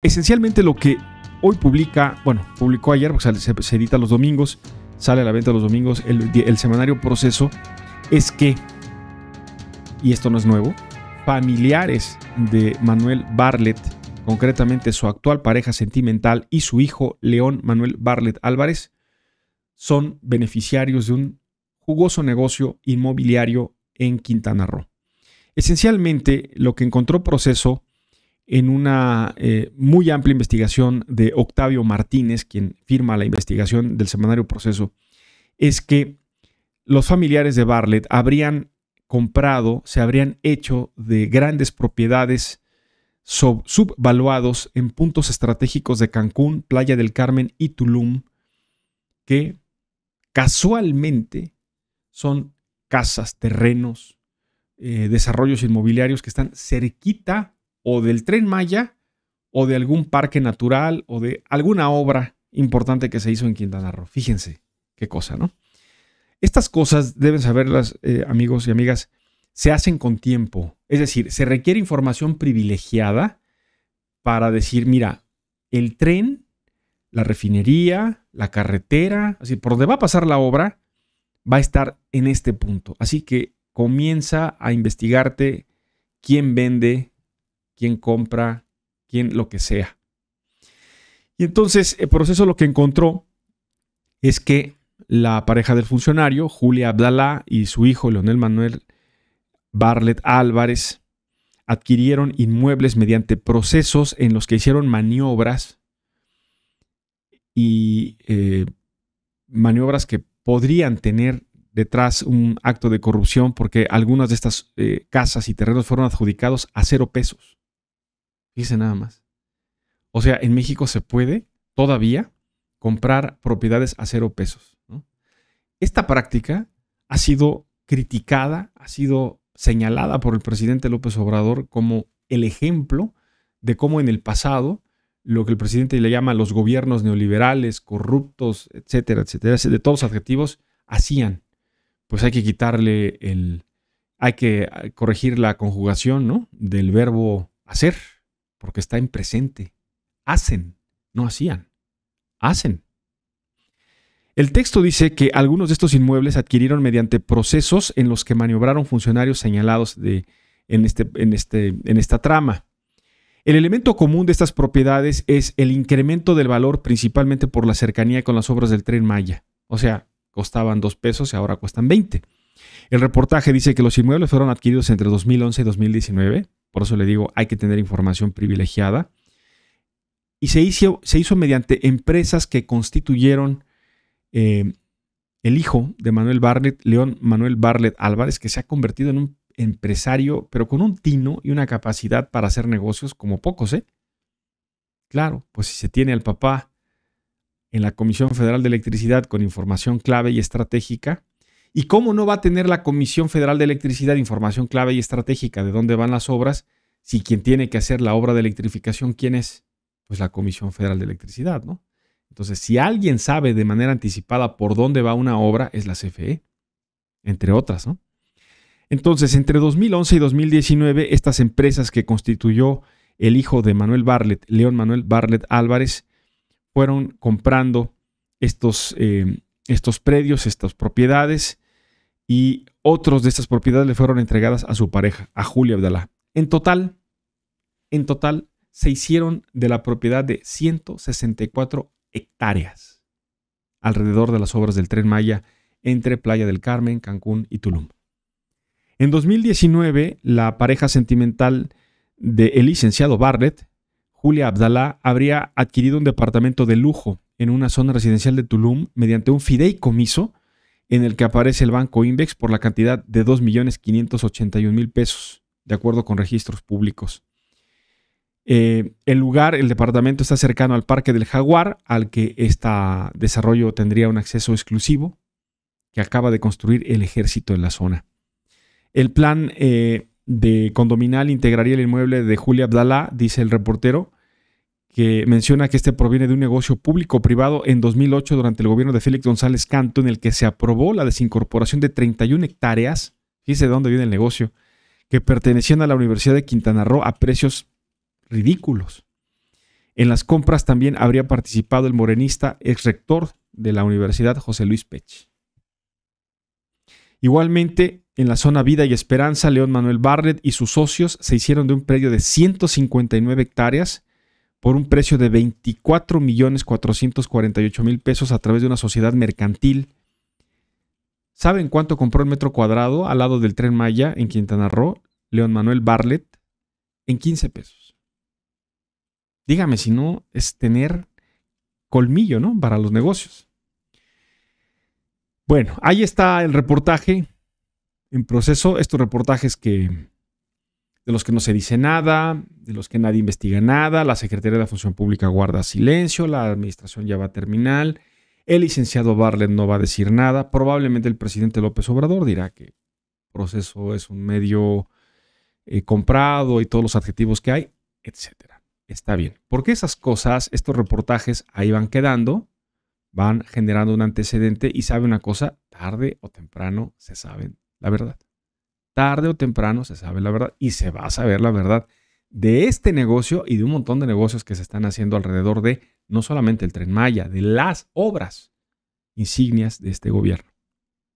Esencialmente lo que hoy publicó ayer, porque se edita los domingos, sale a la venta los domingos, el semanario Proceso, es que, y esto no es nuevo, familiares de Manuel Bartlett, concretamente su actual pareja sentimental y su hijo León Manuel Bartlett Álvarez, son beneficiarios de un jugoso negocio inmobiliario en Quintana Roo. Esencialmente lo que encontró Proceso en una muy amplia investigación de Octavio Martínez, quien firma la investigación del semanario Proceso, es que los familiares de Bartlett habrían comprado, se habrían hecho de grandes propiedades subvaluados en puntos estratégicos de Cancún, Playa del Carmen y Tulum, que casualmente son casas, terrenos, desarrollos inmobiliarios que están cerquita o del Tren Maya o de algún parque natural o de alguna obra importante que se hizo en Quintana Roo. Fíjense qué cosa, ¿no? Estas cosas deben saberlas, amigos y amigas, se hacen con tiempo. Es decir, se requiere información privilegiada para decir, mira, el tren, la refinería, la carretera, así por donde va a pasar la obra, va a estar en este punto. Así que comienza a investigarte quién vende, quién compra, quién lo que sea. Y entonces el Proceso lo que encontró es que la pareja del funcionario, Julia Abdalá, y su hijo León Manuel Bartlett Álvarez adquirieron inmuebles mediante procesos en los que hicieron maniobras y maniobras que podrían tener detrás un acto de corrupción, porque algunas de estas casas y terrenos fueron adjudicados a 0 pesos. Dice nada más. O sea, en México se puede todavía comprar propiedades a 0 pesos, ¿no? Esta práctica ha sido criticada, ha sido señalada por el presidente López Obrador como el ejemplo de cómo en el pasado, lo que el presidente le llama los gobiernos neoliberales, corruptos, etcétera, etcétera, de todos los adjetivos, hacían. Pues hay que quitarle hay que corregir la conjugación, ¿no?, del verbo hacer, porque está en presente. Hacen, no hacían. Hacen. El texto dice que algunos de estos inmuebles adquirieron mediante procesos en los que maniobraron funcionarios señalados en esta trama. El elemento común de estas propiedades es el incremento del valor principalmente por la cercanía con las obras del Tren Maya. O sea, costaban 2 pesos y ahora cuestan 20. El reportaje dice que los inmuebles fueron adquiridos entre 2011 y 2019. Por eso le digo, hay que tener información privilegiada. Y se hizo mediante empresas que constituyeron el hijo de Manuel Bartlett, León Manuel Bartlett Álvarez, que se ha convertido en un empresario, pero con un tino y una capacidad para hacer negocios como pocos, ¿eh? Claro, pues si se tiene al papá en la Comisión Federal de Electricidad con información clave y estratégica. ¿Y cómo no va a tener la Comisión Federal de Electricidad información clave y estratégica de dónde van las obras si quien tiene que hacer la obra de electrificación, quién es? Pues la Comisión Federal de Electricidad, ¿no? Entonces, si alguien sabe de manera anticipada por dónde va una obra, es la CFE, entre otras, ¿no? Entonces, entre 2011 y 2019, estas empresas que constituyó el hijo de Manuel Bartlett, León Manuel Bartlett Álvarez, fueron comprando estos predios, estas propiedades, y otros de estas propiedades le fueron entregadas a su pareja, a Julia Abdalá. En total, se hicieron de la propiedad de 164 hectáreas alrededor de las obras del Tren Maya entre Playa del Carmen, Cancún y Tulum. En 2019, la pareja sentimental del licenciado Bartlett, Julia Abdalá, habría adquirido un departamento de lujo en una zona residencial de Tulum mediante un fideicomiso en el que aparece el Banco Invex por la cantidad de 2.581.000 pesos, de acuerdo con registros públicos. El lugar, el departamento, está cercano al Parque del Jaguar, al que este desarrollo tendría un acceso exclusivo que acaba de construir el ejército en la zona. El plan de condominal integraría el inmueble de Julia Abdalá, dice el reportero, que menciona que este proviene de un negocio público-privado en 2008 durante el gobierno de Félix González Canto, en el que se aprobó la desincorporación de 31 hectáreas, fíjese de dónde viene el negocio, que pertenecían a la Universidad de Quintana Roo a precios ridículos. En las compras también habría participado el morenista ex rector de la universidad José Luis Pech. Igualmente, en la zona Vida y Esperanza, León Manuel Bartlett y sus socios se hicieron de un predio de 159 hectáreas por un precio de 24.448.000 pesos a través de una sociedad mercantil. ¿Saben cuánto compró el metro cuadrado al lado del Tren Maya en Quintana Roo? León Manuel Bartlett, en 15 pesos. Dígame si no es tener colmillo, ¿no? Para los negocios. Bueno, ahí está el reportaje en proceso. Estos reportajes de los que no se dice nada, de los que nadie investiga nada, la Secretaría de la Función Pública guarda silencio, la administración ya va a terminar, el licenciado Bartlett no va a decir nada, probablemente el presidente López Obrador dirá que Proceso es un medio comprado y todos los adjetivos que hay, etcétera. Está bien, porque esas cosas, estos reportajes ahí van quedando, van generando un antecedente y sabe una cosa, tarde o temprano se sabe la verdad. Tarde o temprano se sabe la verdad y se va a saber la verdad de este negocio y de un montón de negocios que se están haciendo alrededor de no solamente el Tren Maya, de las obras insignias de este gobierno.